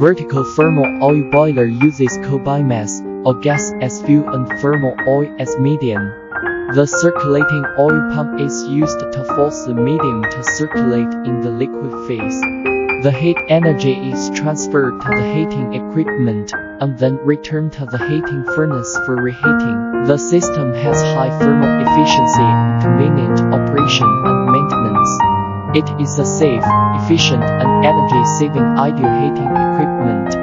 Vertical thermal oil boiler uses coal biomass or gas as fuel and thermal oil as medium. The circulating oil pump is used to force the medium to circulate in the liquid phase. The heat energy is transferred to the heating equipment and then returned to the heating furnace for reheating. The system has high thermal efficiency and convenient operation and maintenance. It is a safe, efficient, and energy-saving ideal heating equipment.